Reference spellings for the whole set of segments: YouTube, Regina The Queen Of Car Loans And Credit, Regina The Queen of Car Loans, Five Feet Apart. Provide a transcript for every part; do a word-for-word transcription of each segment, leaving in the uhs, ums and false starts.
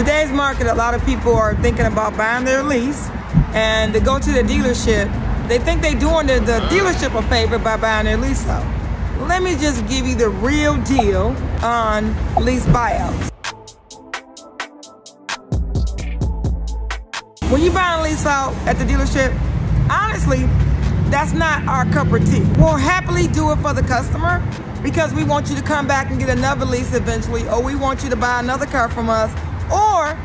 today's market, a lot of people are thinking about buying their lease, and to go to the dealership, they think they're doing the, the dealership a favor by buying their lease out. Let me just give you the real deal on lease buyouts. When you buy a lease out at the dealership, honestly, that's not our cup of tea. We'll happily do it for the customer because we want you to come back and get another lease eventually, or we want you to buy another car from us, or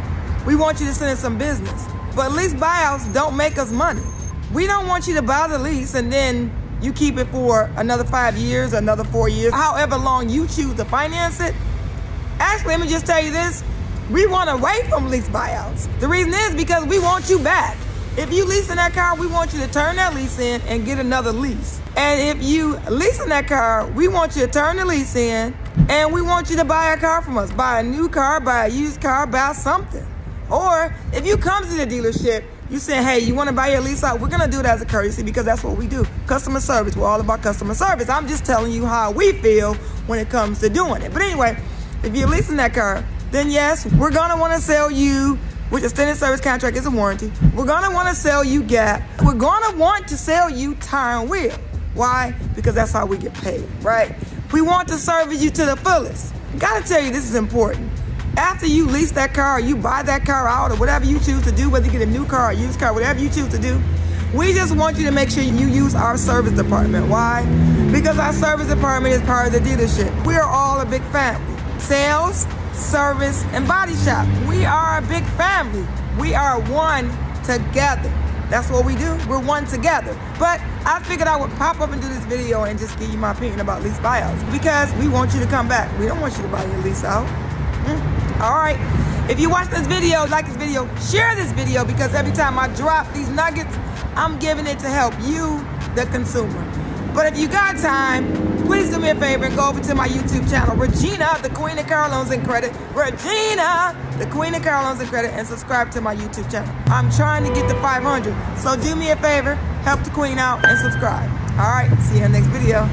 we want you to send us some business. But lease buyouts don't make us money. We don't want you to buy the lease and then you keep it for another five years, another four years, however long you choose to finance it. Actually, let me just tell you this. We want away from lease buyouts. The reason is because we want you back. If you lease in that car, we want you to turn that lease in and get another lease. And if you lease in that car, we want you to turn the lease in and we want you to buy a car from us. Buy a new car, buy a used car, buy something. Or if you come to the dealership, you say, hey, you want to buy your lease out? We're going to do it as a courtesy because that's what we do. Customer service. We're all about customer service. I'm just telling you how we feel when it comes to doing it. But anyway, if you're leasing that car, then yes, we're going to want to sell you, which extended service contract is a warranty. We're gonna wanna sell you Gap. We're gonna want to sell you Tire and Wheel. Why? Because that's how we get paid, right? We want to service you to the fullest. I gotta tell you, this is important. After you lease that car, or you buy that car out, or whatever you choose to do, whether you get a new car, or a used car, whatever you choose to do, we just want you to make sure you use our service department. Why? Because our service department is part of the dealership. We are all a big family. Sales, service, and body shop. We are a big family. We are one together. That's what we do. We're one together. But I figured I would pop up and do this video and just give you my opinion about lease buyouts because we want you to come back. We don't want you to buy your lease out. Mm. All right. If you watch this video, like this video, share this video because every time I drop these nuggets, I'm giving it to help you, the consumer. But if you got time, please do me a favor and go over to my YouTube channel, Regina, the Queen of Car Loans and Credit. Regina, the Queen of Car Loans and Credit, and subscribe to my YouTube channel. I'm trying to get to five hundred, so do me a favor, help the Queen out, and subscribe. All right, see you in the next video.